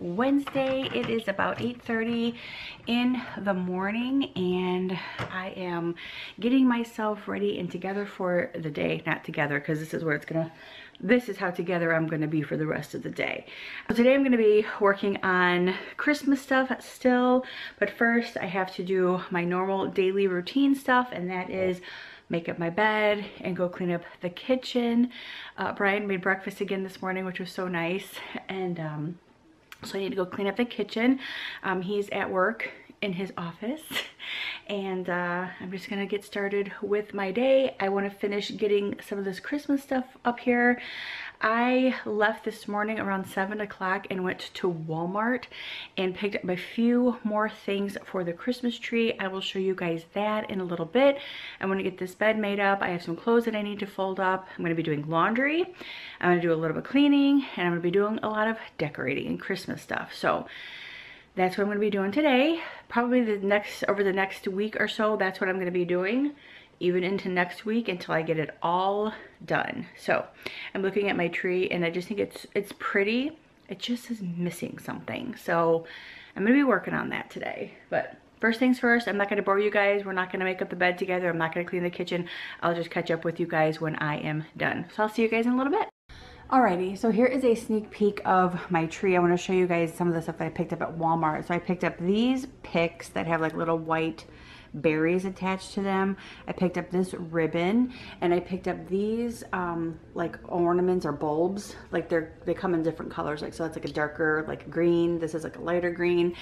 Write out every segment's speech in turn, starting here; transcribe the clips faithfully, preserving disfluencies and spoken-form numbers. Wednesday. It is about eight thirty in the morning and I am getting myself ready and together for the day. Not together, because this is where it's gonna, this is how together I'm gonna be for the rest of the day. So today I'm gonna be working on Christmas stuff still, but first I have to do my normal daily routine stuff, and that is make up my bed and go clean up the kitchen. Uh, Brian made breakfast again this morning, which was so nice. And um, so I need to go clean up the kitchen. Um, he's at work in his office. And uh, I'm just gonna get started with my day. I wanna finish getting some of this Christmas stuff up here. I left this morning around seven o'clock and went to Walmart and picked up a few more things for the Christmas tree. I will show you guys that in a little bit. I wanna get this bed made up. I have some clothes that I need to fold up. I'm gonna be doing laundry. I'm gonna do a little bit of cleaning, and I'm gonna be doing a lot of decorating and Christmas stuff. So that's what I'm gonna be doing today. Probably the next, over the next week or so, that's what I'm gonna be doing, even into next week until I get it all done. So I'm looking at my tree and I just think it's it's pretty. It just is missing something. So I'm gonna be working on that today. But first things first, I'm not gonna bore you guys. We're not gonna make up the bed together. I'm not gonna clean the kitchen. I'll just catch up with you guys when I am done. So I'll see you guys in a little bit. Alrighty, so here is a sneak peek of my tree. I want to show you guys some of the stuff that I picked up at Walmart. So I picked up these picks that have like little white berries attached to them. I picked up this ribbon, and I picked up these um, like ornaments or bulbs. Like they're they come in different colors. Like so, it's like a darker like green. This is like a lighter green.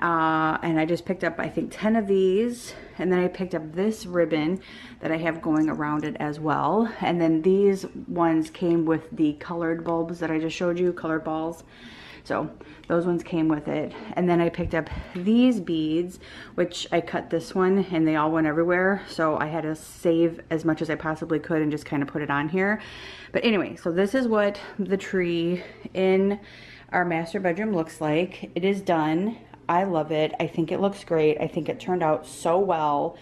Uh, and I just picked up I think ten of these, and then I picked up this ribbon that I have going around it as well. And then these ones came with the colored bulbs that I just showed you, colored balls. So those ones came with it. And then I picked up these beads, which I cut this one and they all went everywhere. So I had to save as much as I possibly could and just kind of put it on here. But anyway, so this is what the tree in our master bedroom looks like. It is done. I love it. I think it looks great. I think it turned out so well.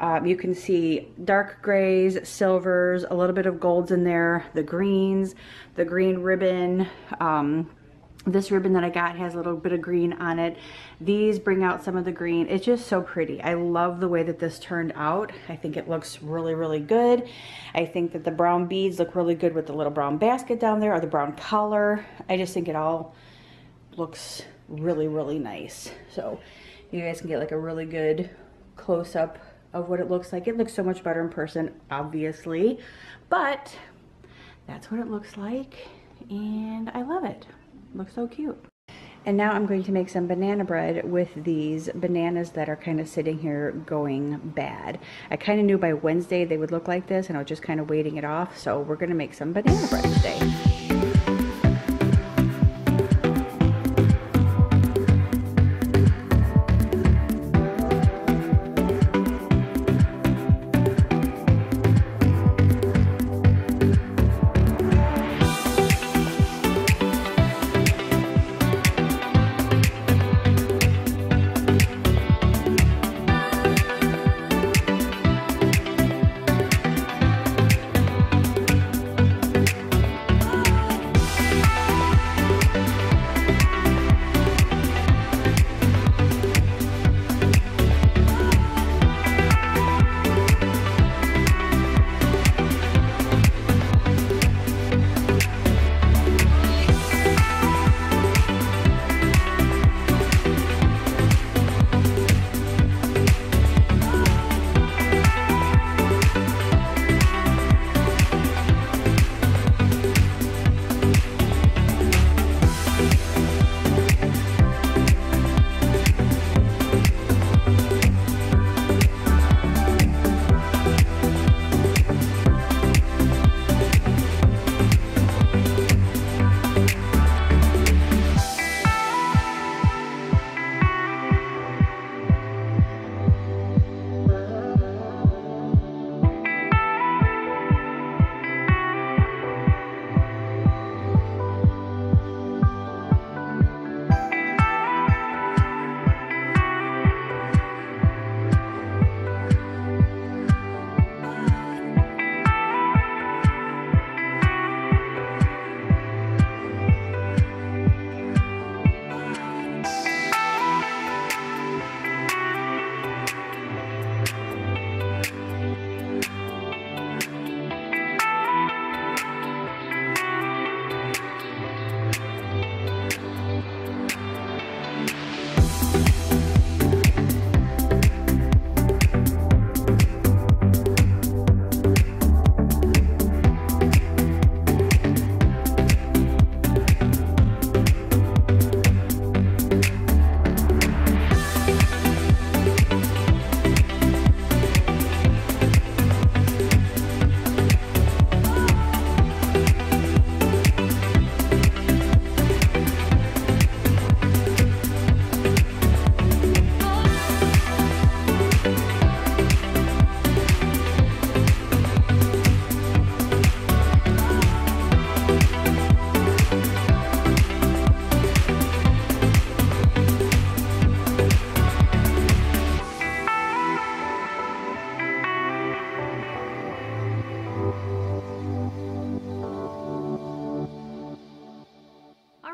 Um, you can see dark grays, silvers, a little bit of golds in there, the greens, the green ribbon. Um, this ribbon that I got has a little bit of green on it. These bring out some of the green. It's just so pretty. I love the way that this turned out. I think it looks really, really good. I think that the brown beads look really good with the little brown basket down there or the brown collar. I just think it all looks really, really nice. So you guys can get like a really good close-up of what it looks like. It looks so much better in person, obviously, but that's what it looks like, and I love it. It looks so cute. And now I'm going to make some banana bread with these bananas that are kind of sitting here going bad. I kind of knew by Wednesday they would look like this, and I was just kind of waiting it off, so we're gonna make some banana bread today.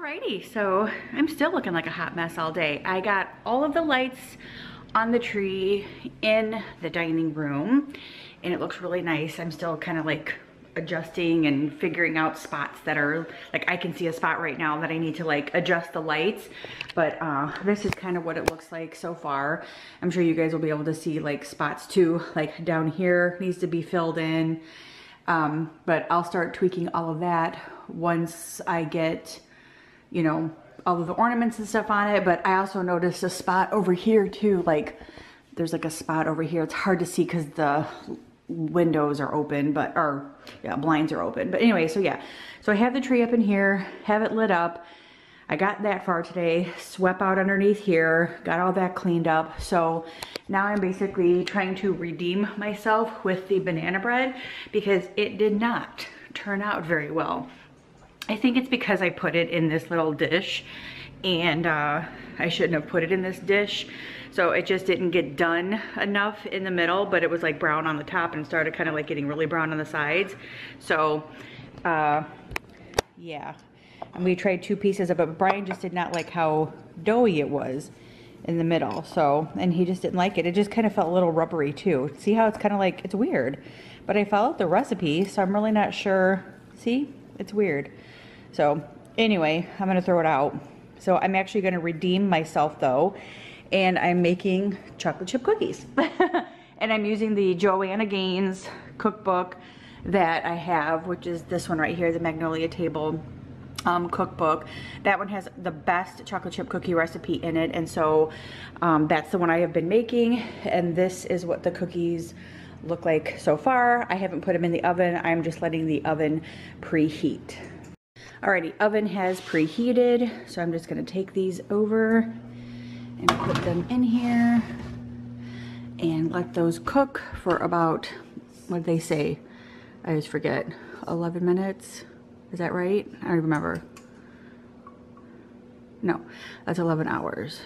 Alrighty, so I'm still looking like a hot mess all day. I got all of the lights on the tree in the dining room and it looks really nice. I'm still kind of like adjusting and figuring out spots that are like, I can see a spot right now that I need to like adjust the lights, but uh this is kind of what it looks like so far. I'm sure you guys will be able to see like spots too, like down here needs to be filled in, um but I'll start tweaking all of that once I get, you know, all of the ornaments and stuff on it. But I also noticed a spot over here too, like there's like a spot over here. It's hard to see because the windows are open, but or yeah, blinds are open. But anyway, so yeah, so I have the tree up in here, have it lit up. I got that far today, swept out underneath here, got all that cleaned up. So now I'm basically trying to redeem myself with the banana bread because it did not turn out very well. I think it's because I put it in this little dish and uh, I shouldn't have put it in this dish. So it just didn't get done enough in the middle, but it was like brown on the top and started kind of like getting really brown on the sides. So uh, yeah, and we tried two pieces of it, but Brian just did not like how doughy it was in the middle. So, and he just didn't like it. It just kind of felt a little rubbery too. See how it's kind of like, it's weird, but I followed the recipe. So I'm really not sure. See, it's weird. So anyway, I'm gonna throw it out. So I'm actually gonna redeem myself though, and I'm making chocolate chip cookies. And I'm using the Joanna Gaines cookbook that I have, which is this one right here, the Magnolia Table um, cookbook. That one has the best chocolate chip cookie recipe in it, and so um, that's the one I have been making, and this is what the cookies look like so far. I haven't put them in the oven. I'm just letting the oven preheat. Alrighty, oven has preheated, so I'm just gonna take these over and put them in here and let those cook for about, what did they say? I just forget, eleven minutes, is that right? I don't remember. No, that's eleven hours.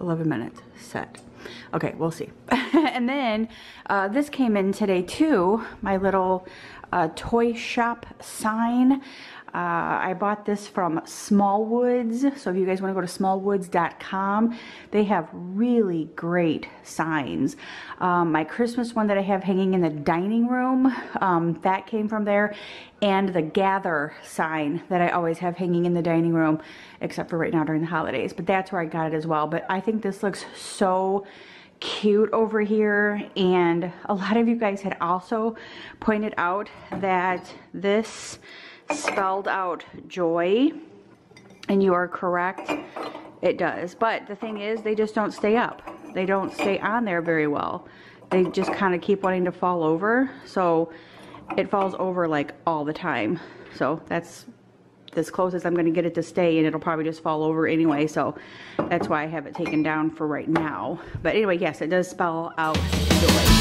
eleven minutes, set. Okay, we'll see. And then uh, this came in today too, my little uh, toy shop sign. Uh, I bought this from Smallwoods, so if you guys want to go to smallwoods dot com, they have really great signs. Um, my Christmas one that I have hanging in the dining room, um, that came from there, and the Gather sign that I always have hanging in the dining room, except for right now during the holidays, but that's where I got it as well. But I think this looks so cute over here, and a lot of you guys had also pointed out that this spelled out joy, and you are correct, it does. But the thing is, they just don't stay up, they don't stay on there very well, they just kind of keep wanting to fall over, so it falls over like all the time. So that's as close as I'm going to get it to stay, and it'll probably just fall over anyway, so that's why I have it taken down for right now. But anyway, yes, it does spell out joy.